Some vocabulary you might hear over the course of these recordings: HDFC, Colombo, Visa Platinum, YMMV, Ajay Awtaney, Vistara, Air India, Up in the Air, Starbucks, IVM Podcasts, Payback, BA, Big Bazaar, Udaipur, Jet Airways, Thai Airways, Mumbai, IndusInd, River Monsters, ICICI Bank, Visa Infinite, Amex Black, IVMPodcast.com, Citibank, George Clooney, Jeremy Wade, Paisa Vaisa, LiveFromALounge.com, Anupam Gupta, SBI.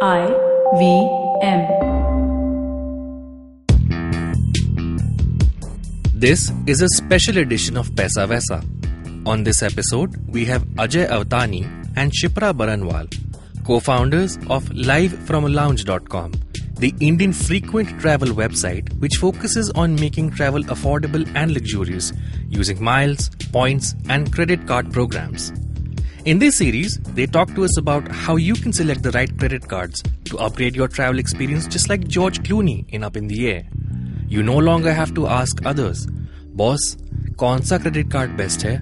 IVM. This is a special edition of Paisa Vaisa. On this episode, we have Ajay Awtaney and Shipra Baranwal, co-founders of LiveFromALounge.com, the Indian frequent travel website which focuses on making travel affordable and luxurious using miles, points and credit card programs. In this series, they talk to us about how you can select the right credit cards to upgrade your travel experience just like George Clooney in Up in the Air. You no longer have to ask others, "Boss, kaun sa credit card best hai?"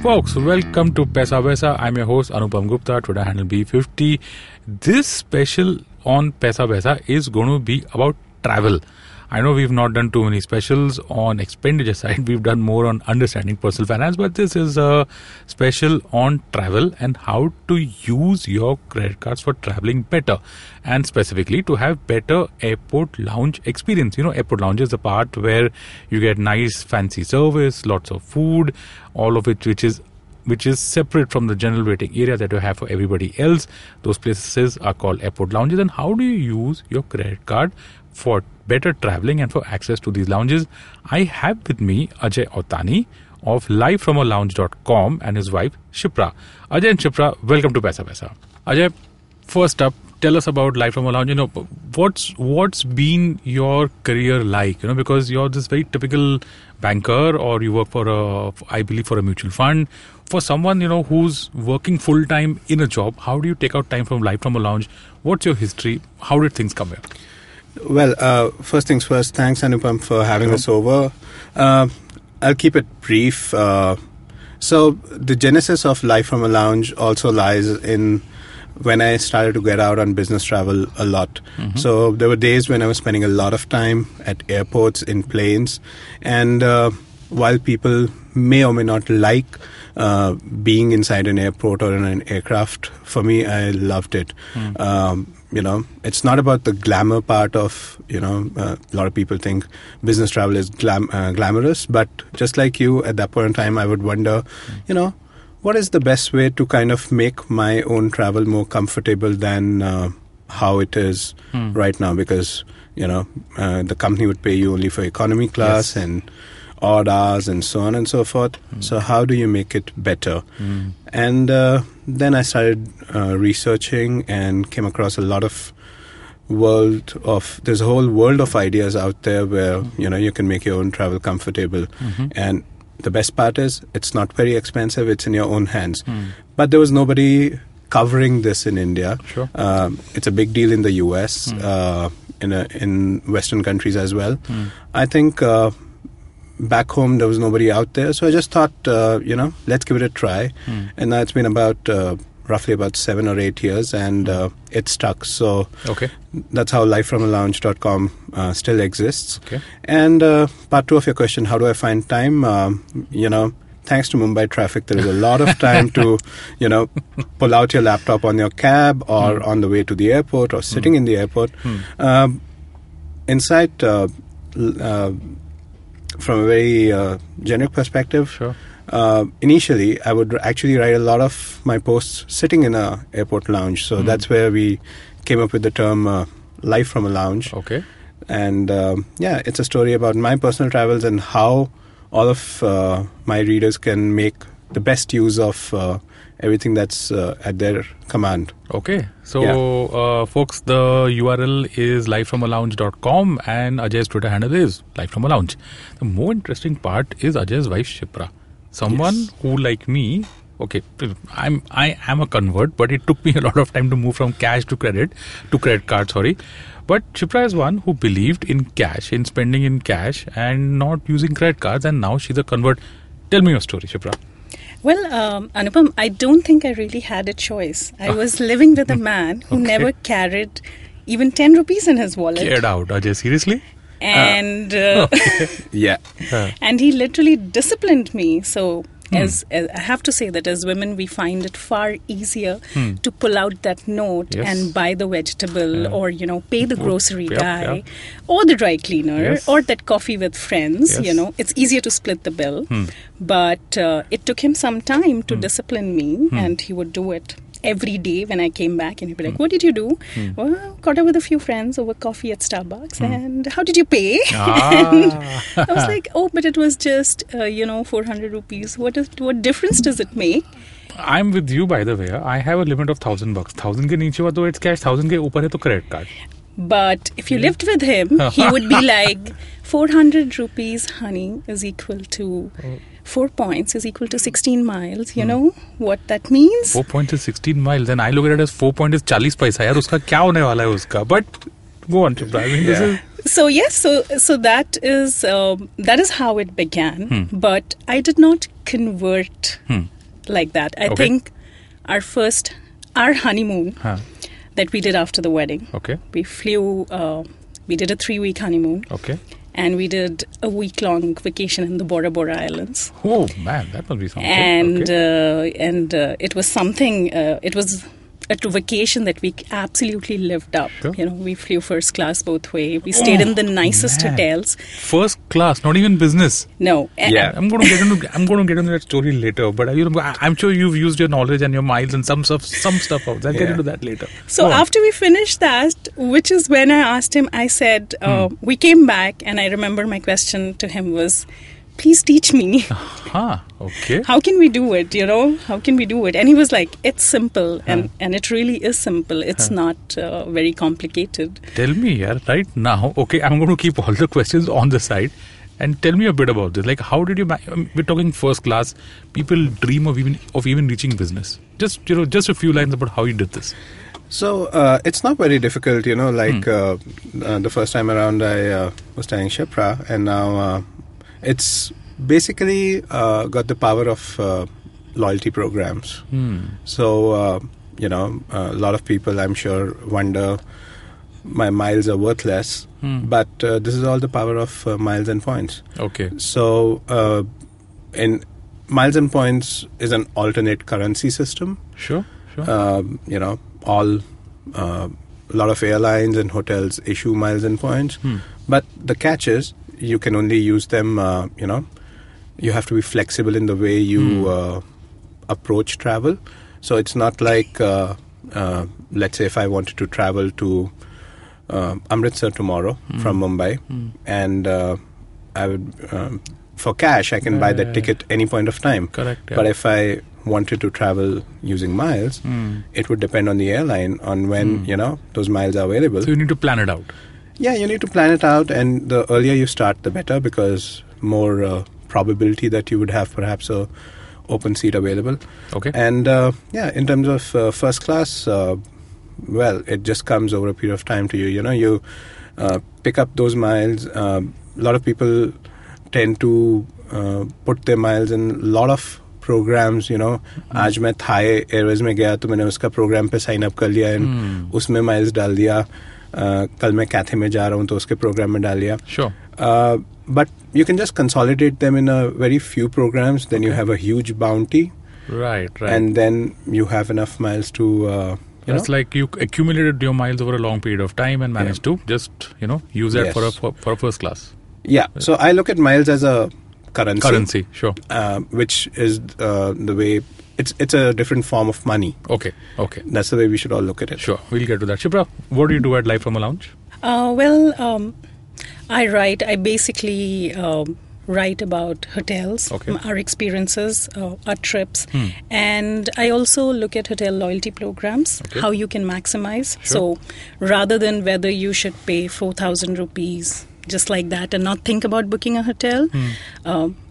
Folks, welcome to Paisa Vaisa. I'm your host Anupam Gupta, Twitter handle B50. This special on Paisa Vaisa is going to be about travel. I know we've not done too many specials on expenditure side. We've done more on understanding personal finance, but this is a special on travel and how to use your credit cards for traveling better and specifically to have better airport lounge experience. You know, airport lounge is the part where you get nice fancy service, lots of food, all of it which is separate from the general waiting area that you have for everybody else. Those places are called airport lounges. And how do you use your credit card for better traveling and for access to these lounges? I have with me Ajay Awtaney of LiveFromALounge.com and his wife Shipra. Ajay and Shipra, welcome to Paisa Vaisa. Ajay, first up, tell us about LiveFromALounge. You know, what's been your career like? You know, because you're this very typical banker, or you work for I believe for a mutual fund. For someone, you know, who's working full time in a job, how do you take out time from LiveFromALounge? What's your history? How did things come here? Well, first things first, thanks Anupam for having us over. I'll keep it brief. So the genesis of LiveFromALounge also lies in when I started to get out on business travel a lot. Mm-hmm. So there were days when I was spending a lot of time at airports, in planes, and while people may or may not like being inside an airport or in an aircraft, for me, I loved it. Mm. You know, it's not about the glamour part of, you know, a lot of people think business travel is glamorous, but just like you, at that point in time, I would wonder, you know, what is the best way to kind of make my own travel more comfortable than how it is right now? Because, you know, the company would pay you only for economy class and odd hours and so on and so forth. So how do you make it better? And then I started researching and came across a lot of there's a whole world of ideas out there where, you know, you can make your own travel comfortable. Mm-hmm. And the best part is it's not very expensive. It's in your own hands. But there was nobody covering this in India. Sure. It's a big deal in the US, in Western countries as well. I think back home there was nobody out there, so I just thought, you know, let's give it a try. And now it's been about roughly about 7 or 8 years, and it stuck. So that's how LiveFromALounge.com still exists. And part two of your question, how do I find time? You know, thanks to Mumbai traffic, there is a lot of time to, you know, pull out your laptop on your cab or on the way to the airport or sitting in the airport. Insight from a very generic perspective, initially I would actually write a lot of my posts sitting in a airport lounge. So that's where we came up with the term Life from a Lounge. And yeah, it's a story about my personal travels and how all of my readers can make the best use of everything that's at their command. Folks, the URL is livefromalounge.com and Ajay's Twitter handle is livefromalounge. The more interesting part is Ajay's wife Shipra, someone who, like me, I am a convert, but it took me a lot of time to move from cash to credit card, but Shipra is one who believed in cash, in spending in cash and not using credit cards, and now she's a convert. Tell me your story, Shipra. Well, Anupam, I don't think I really had a choice. I was living with a man who never carried even 10 rupees in his wallet. Get out, Ajay, seriously? And and he literally disciplined me. So as I have to say that as women, we find it far easier to pull out that note and buy the vegetable or, you know, pay the grocery guy or the dry cleaner or that coffee with friends. You know, it's easier to split the bill. But it took him some time to discipline me, and he would do it every day when I came back, and he'd be like, what did you do? Well, caught up with a few friends over coffee at Starbucks. And how did you pay? And I was like, oh, but it was just, 400 rupees. What difference does it make? I'm with you, by the way. I have a limit of $1,000. 1,000 ke niche hua, it's cash. 1,000 ke upar hai, to credit card. But if you lived with him, he would be like, 400 rupees, honey, is equal to... 4 points is equal to 16 miles. You know what that means? 4 points is 16 miles. Then I look at it as 4 points is 40 paisa. Yaar, uska kya hone wala hai uska? But go on, Shipra. I mean, so yes, so that is how it began. But I did not convert like that. I think our honeymoon that we did after the wedding. Okay. We flew. We did a 3-week honeymoon. Okay. And we did a week-long vacation in the Bora Bora Islands. Oh, man, that must be something. And it was something, it was a vacation that we absolutely lived up. Sure. You know, we flew first class both way. We stayed in the nicest hotels. First class, not even business. No. Yeah. I'm going to get into that story later. But I'm sure you've used your knowledge and your miles and some stuff out. I'll get into that later. So after we finished that, which is when I asked him, I said, we came back, and I remember my question to him was, please teach me. Okay. How can we do it, How can we do it? And he was like, it's simple. And it really is simple. It's not very complicated. Tell me, right now, okay, I'm going to keep all the questions on the side. And tell me a bit about this. Like, how did you... we're talking first class. People dream of even reaching business. Just, just a few lines about how you did this. So, it's not very difficult, the first time around, I was telling Shipra, and now... it's basically got the power of loyalty programs. So, a lot of people, I'm sure, wonder my miles are worthless. But this is all the power of miles and points. Okay. So, miles and points is an alternate currency system. Sure. A lot of airlines and hotels issue miles and points. But the catch is, you can only use them, you have to be flexible in the way you approach travel. So it's not like, let's say if I wanted to travel to Amritsar tomorrow from Mumbai, and I would, for cash, I can buy that ticket any point of time. Correct. Yeah. But if I wanted to travel using miles, it would depend on the airline on when, those miles are available. So you need to plan it out. Yeah, you need to plan it out, and the earlier you start, the better, because more probability that you would have perhaps a open seat available. Okay. And in terms of first class, it just comes over a period of time to you. You pick up those miles. A lot of people tend to put their miles in a lot of programs, आज मैं Thai Airways में गया तो मैंने उसका program पे sign up कर लिया and उसमें miles डाल दिया. कल मैं कैथे में जा रहा हूँ तो उसके प्रोग्राम में डाल लिया. Sure. But you can just consolidate them in a very few programs. Then you have a huge bounty. Right. And then you have enough miles to. It's like you accumulated your miles over a long period of time and managed to just use that for first class. Yeah. So I look at miles as a currency. Sure. Which is the way. It's a different form of money. Okay. That's the way we should all look at it. Sure, we'll get to that. Shipra, what do you do at Live From a Lounge? I write. I basically write about hotels, our experiences, our trips. And I also look at hotel loyalty programs, how you can maximize. Sure. So rather than whether you should pay 4,000 rupees just like that and not think about booking a hotel.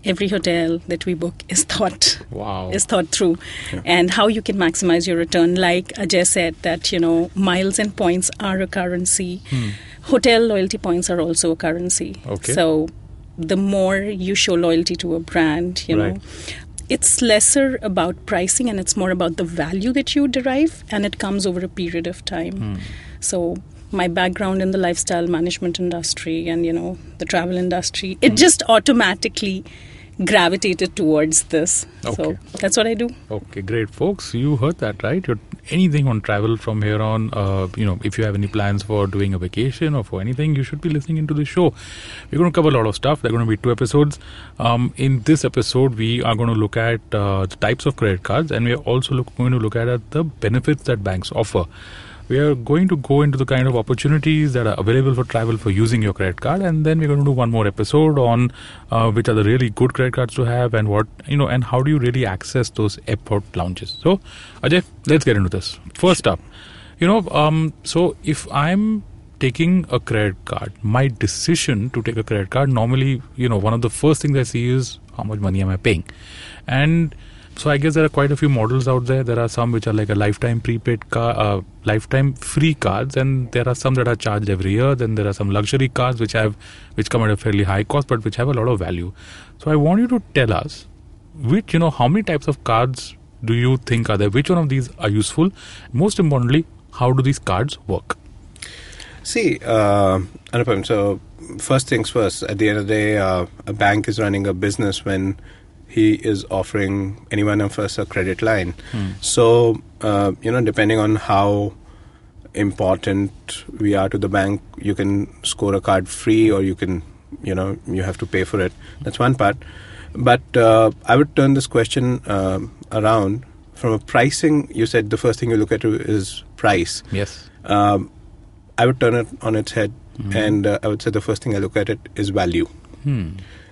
Every hotel that we book is thought through, and how you can maximize your return. Like Ajay said, that miles and points are a currency. Hotel loyalty points are also a currency. So the more you show loyalty to a brand, know, it's lesser about pricing and it's more about the value that you derive, and it comes over a period of time. So my background in the lifestyle management industry and, the travel industry, it just automatically gravitated towards this. So that's what I do. Okay, great, folks. You heard that, right? Your anything on travel from here on, if you have any plans for doing a vacation or for anything, you should be listening into the show. We're going to cover a lot of stuff. There are going to be two episodes. In this episode, we are going to look at the types of credit cards, and we are also going to look at the benefits that banks offer. We are going to go into the kind of opportunities that are available for travel for using your credit card, and then we're going to do one more episode on which are the really good credit cards to have, and what, and how do you really access those airport lounges. So, Ajay, let's get into this. First up, so if I'm taking a credit card, my decision to take a credit card, normally, one of the first things I see is how much money am I paying, and so I guess there are quite a few models out there. There are some which are like a lifetime prepaid card, lifetime free cards, and there are some that are charged every year. Then there are some luxury cards which come at a fairly high cost, but which have a lot of value. So I want you to tell us which, how many types of cards do you think are there? Which one of these are useful? Most importantly, how do these cards work? See, Anupam, so first things first, at the end of the day, a bank is running a business when he is offering any one of us a credit line. So, depending on how important we are to the bank, you can score a card free, or you can, you have to pay for it. That's one part. But I would turn this question around. From a pricing, you said the first thing you look at is price. Yes. I would turn it on its head, and I would say the first thing I look at it is value.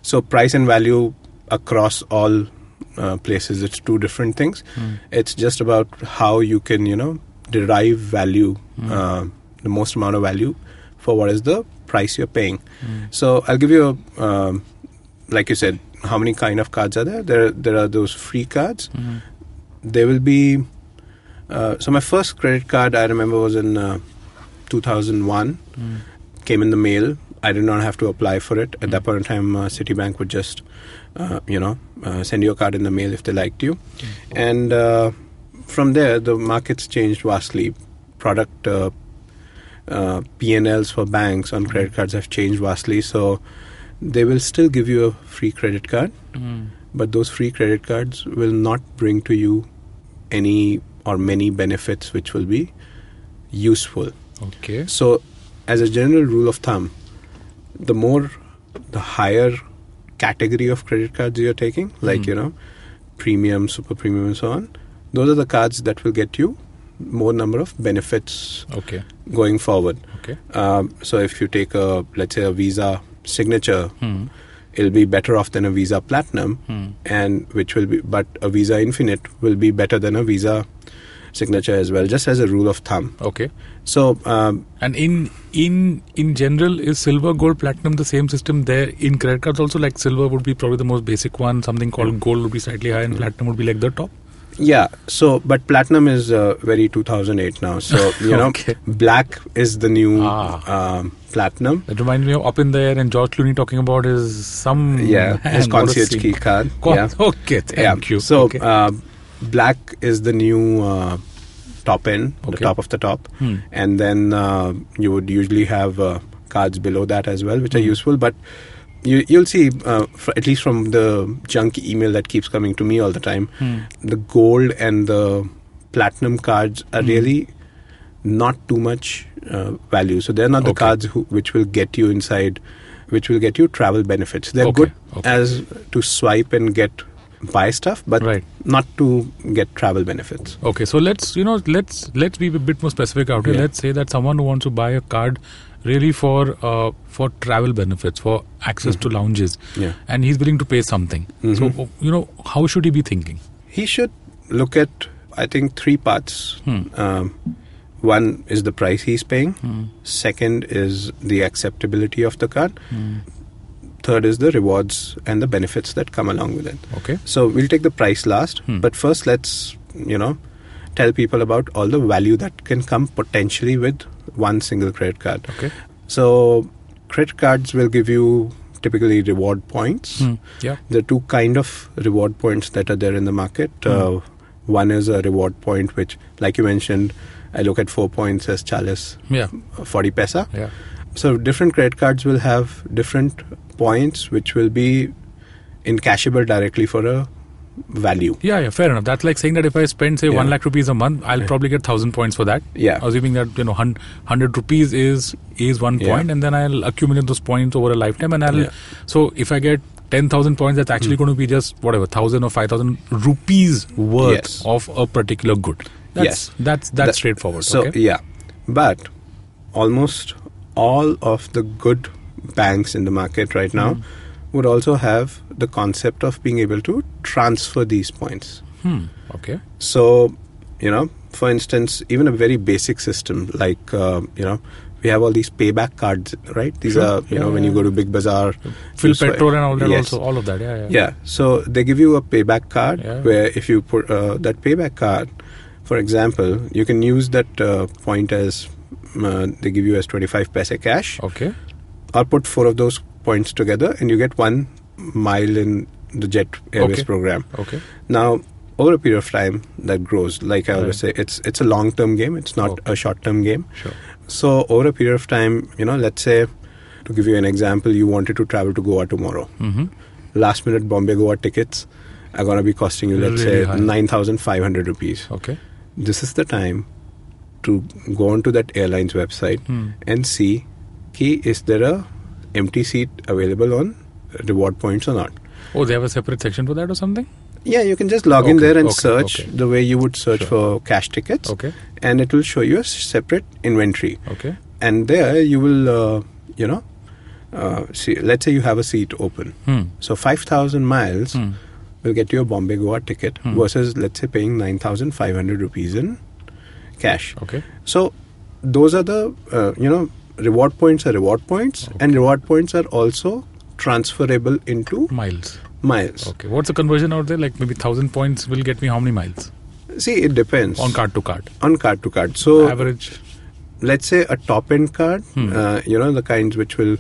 So price and value across all places, it's two different things. It's just about how you can, derive value, the most amount of value for what is the price you're paying. So I'll give you, like you said, how many kind of cards are there? There are those free cards. There will be, so my first credit card I remember was in 2001, came in the mail. I did not have to apply for it. At that point in time, Citibank would just, send you a card in the mail if they liked you. And from there, the markets changed vastly. Product P&Ls for banks on credit cards have changed vastly. So they will still give you a free credit card, but those free credit cards will not bring to you any or many benefits which will be useful. Okay. So as a general rule of thumb, the higher category of credit cards you're taking, like, premium, super premium, and so on, those are the cards that will get you more number of benefits going forward. So if you take let's say a Visa Signature, it'll be better off than a Visa Platinum, but a Visa Infinite will be better than a Visa Signature as well, just as a rule of thumb. So and in general, is silver, gold, platinum the same system there in credit cards also? Like silver would be probably the most basic one, something called gold would be slightly high, and platinum would be like the top. So but platinum is very 2008 now, so black is the new platinum. That reminds me of Up in the Air and George Clooney talking about his concierge key card. Thank you. So black is the new top end, the top of the top. And then you would usually have cards below that as well, which are useful. But you'll see, at least from the junk email that keeps coming to me all the time, the gold and the platinum cards are really not too much value. So they're not the cards which will get you inside, which will get you travel benefits. They're good as to swipe and buy stuff, but not to get travel benefits. So let's be a bit more specific out here. Let's say that someone who wants to buy a card really for travel benefits, for access to lounges, and he's willing to pay something. So how should he be thinking? He should look at, I think, three parts. One is the price he's paying. Second is the acceptability of the card. Third is the rewards and the benefits that come along with it. So we'll take the price last, but first let's, tell people about all the value that can come potentially with one single credit card. So credit cards will give you typically reward points. There are two kind of reward points that are there in the market. One is a reward point which, like you mentioned, I look at 4 points as 40 paisa. So different credit cards will have different points which will be in cashable directly for a value. Yeah, fair enough. That's like saying that if I spend, say, 1 lakh rupees a month, I'll probably get 1,000 points for that. Yeah. Assuming that, 100 rupees is 1 point, and then I'll accumulate those points over a lifetime. And so if I get 10,000 points, that's actually going to be just, 1,000 or 5,000 rupees worth of a particular good. That's straightforward. So, okay? But almost all of the good banks in the market right now would also have the concept of being able to transfer these points. Okay. So, for instance, even a very basic system like, we have all these Payback cards, right? These are, when you go to Big Bazaar. Fill petrol and all that also, all of that. Yeah. So they give you a Payback card where if you put that Payback card, for example, you can use that point as, they give you as 25 paise cash. Okay. Or put 4 of those points together and you get 1 mile in the Jet Airways program. Okay. Now, over a period of time, that grows. Like I always say, it's a long-term game. It's not a short-term game. Sure. So, over a period of time, let's say, to give you an example, you wanted to travel to Goa tomorrow. Mm-hmm. Last-minute Bombay-Goa tickets are going to be costing you, let's say, 9,500 rupees. Okay. This is the time to go onto that airline's website and see, is there a empty seat available on reward points or not? Oh, they have a separate section for that or something? Yeah, you can just log in there and search the way you would search for cash tickets. Okay. And it will show you a separate inventory. Okay. And there you will, see, let's say you have a seat open. So 5,000 miles will get you a Bombay-Goa ticket versus, let's say, paying 9,500 rupees in cash. Okay. So those are the, reward points are reward points, and reward points are also transferable into miles. Okay. What's the conversion out there? Like maybe 1,000 points will get me how many miles? See, it depends. On card to card. So average, let's say a top-end card, the kinds which will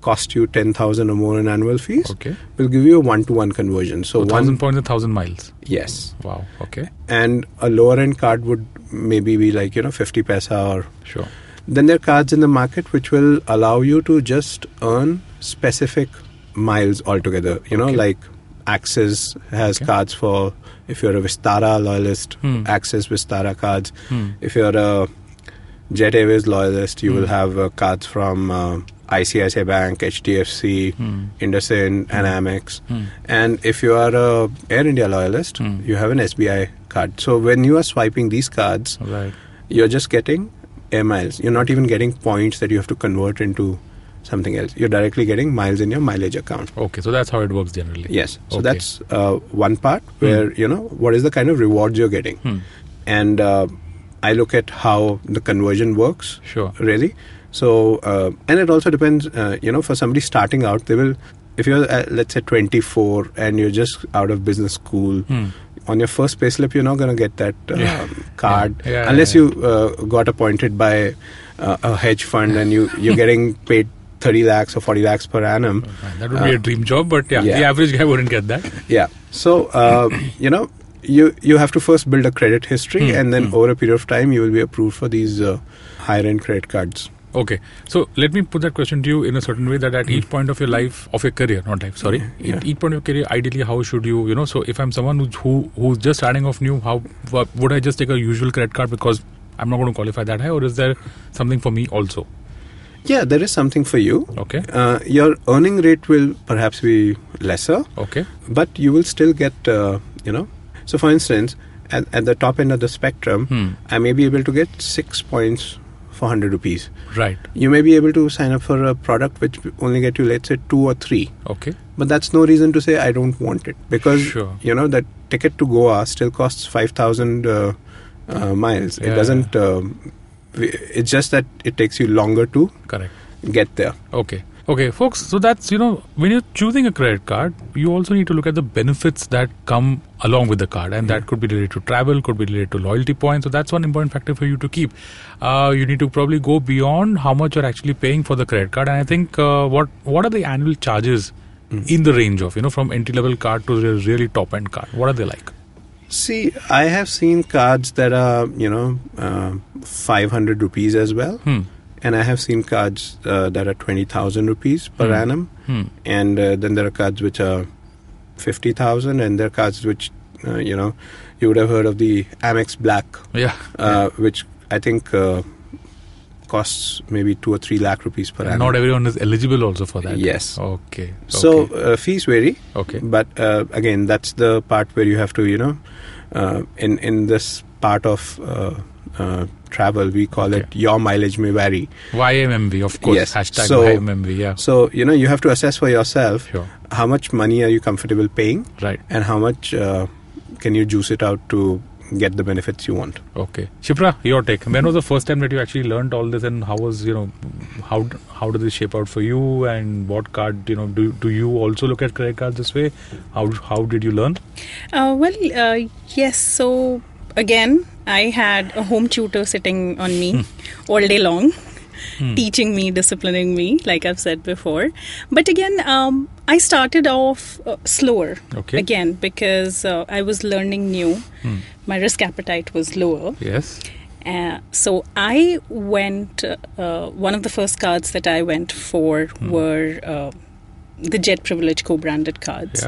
cost you 10,000 or more in annual fees, will give you a one-to-one conversion. So 1,000 points, 1,000 miles. Yes. Wow. Okay. And a lower-end card would maybe be like, 50 paisa or... Sure. Then there are cards in the market which will allow you to just earn specific miles altogether. Like Axis has cards for, if you're a Vistara loyalist, Axis Vistara cards. If you're a Jet Airways loyalist, you will have cards from ICICI Bank, HDFC, IndusInd, and Amex. And if you are a Air India loyalist, you have an SBI card. So when you are swiping these cards, you're just getting air miles. You're not even getting points that you have to convert into something else. You're directly getting miles in your mileage account. Okay, so that's how it works generally. Yes. So that's one part where, what is the kind of rewards you're getting. And I look at how the conversion works. Sure. Really. So, and it also depends, for somebody starting out, they will, if you're, let's say, 24 and you're just out of business school, on your first payslip, you're not going to get that card unless you got appointed by a hedge fund and you're getting paid 30 lakhs or 40 lakhs per annum. That would be a dream job, but the average guy wouldn't get that. Yeah. So, you have to first build a credit history and then over a period of time, you will be approved for these higher-end credit cards. Okay. So, let me put that question to you in a certain way that at each point of your life, of your career, not life, sorry. Yeah. At each point of your career, ideally, how should you, so if I'm someone who's just starting off new, how would I just take a usual credit card because I'm not going to qualify that high, or is there something for me also? Yeah, there is something for you. Okay. Your earning rate will perhaps be lesser. Okay. But you will still get, so for instance, at the top end of the spectrum, I may be able to get 6 points 400 rupees. Right. You may be able to sign up for a product which only get you, let's say, 2 or 3. Okay. But that's no reason to say I don't want it because, that ticket to Goa still costs 5,000 miles. Yeah, it doesn't, it's just that it takes you longer to get there. Okay. Okay, folks, so that's, when you're choosing a credit card, you also need to look at the benefits that come along with the card. And that could be related to travel, could be related to loyalty points. So that's one important factor for you to keep. You need to probably go beyond how much you're actually paying for the credit card. And I think what are the annual charges in the range of, from entry-level card to the really top-end card? What are they like? See, I have seen cards that are, 500 rupees as well. And I have seen cards that are 20,000 rupees per annum. And then there are cards which are 50,000, and there are cards which, you would have heard of the Amex Black, which I think costs maybe 2 or 3 lakh rupees per annum. Not everyone is eligible also for that. Yes. Okay. So fees vary. Okay. But again, that's the part where you have to, in this part of travel, we call it your mileage may vary. YMMV, of course. Yes. Hashtag YMMV, So, you have to assess for yourself how much money are you comfortable paying, right? And how much can you juice it out to get the benefits you want. Okay. Shipra, your take. When was the first time that you actually learned all this, and how was, how did this shape out for you, and what card, do you also look at credit cards this way? How did you learn? Yes. So, again, I had a home tutor sitting on me all day long, teaching me, disciplining me, like I've said before. But again, I started off slower, again, because I was learning new. My risk appetite was lower. Yes. So I went, one of the first cards that I went for were the Jet Privilege co-branded cards.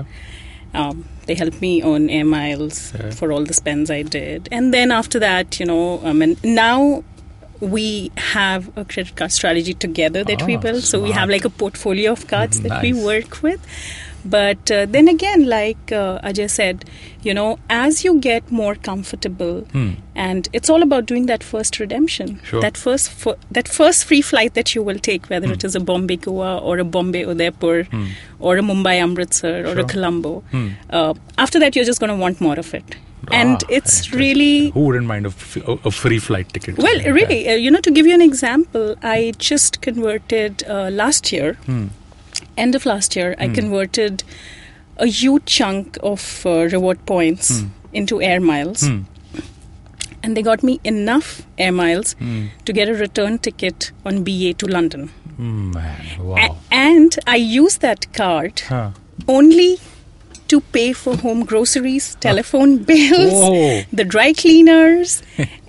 Yeah. They helped me earn air miles for all the spends I did. And then after that, and now we have a credit card strategy together that we build. So we have like a portfolio of cards that we work with. But then again, like Ajay said, as you get more comfortable, and it's all about doing that first redemption, that first free flight that you will take, whether it is a Bombay Goa or a Bombay Udaipur or a Mumbai Amritsar or a Colombo. After that, you're just going to want more of it. And it's really... Who wouldn't mind a free flight ticket? Well, really, to give you an example, I just converted last year, end of last year, I converted a huge chunk of reward points into air miles. And they got me enough air miles to get a return ticket on BA to London. Man, wow. And I used that card only to pay for home groceries, telephone bills, the dry cleaners,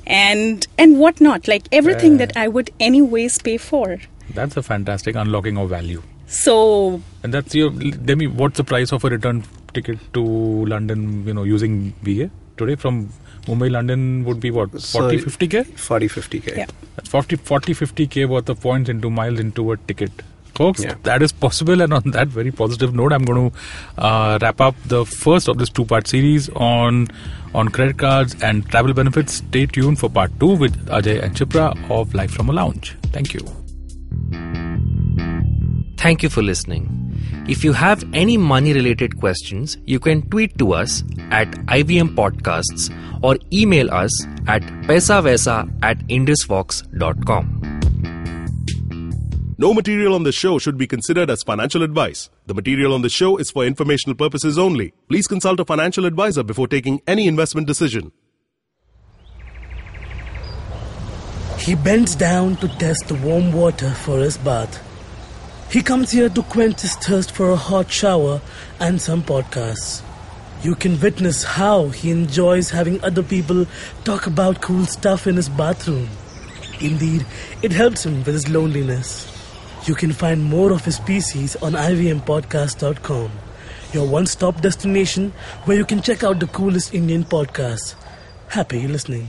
and whatnot. Like everything that I would anyways pay for. That's a fantastic unlocking of value. So... And that's your... Demi, what's the price of a return ticket to London, using BA today? From Mumbai, London would be what? 40, 50K? 40, 50K. Yeah. That's 40, 50K worth of points into miles into a ticket. Folks, that is possible, and on that very positive note, I'm going to wrap up the first of this two-part series on credit cards and travel benefits. Stay tuned for part 2 with Ajay and Shipra of Live From a Lounge. Thank you. Thank you for listening. If you have any money-related questions, you can tweet to us at IVM Podcasts or email us at paisavaisa@indusfox.com. No material on the show should be considered as financial advice. The material on the show is for informational purposes only. Please consult a financial advisor before taking any investment decision. He bends down to test the warm water for his bath. He comes here to quench his thirst for a hot shower and some podcasts. You can witness how he enjoys having other people talk about cool stuff in his bathroom. Indeed, it helps him with his loneliness. You can find more of his species on IVMPodcast.com, your one-stop destination where you can check out the coolest Indian podcasts. Happy listening.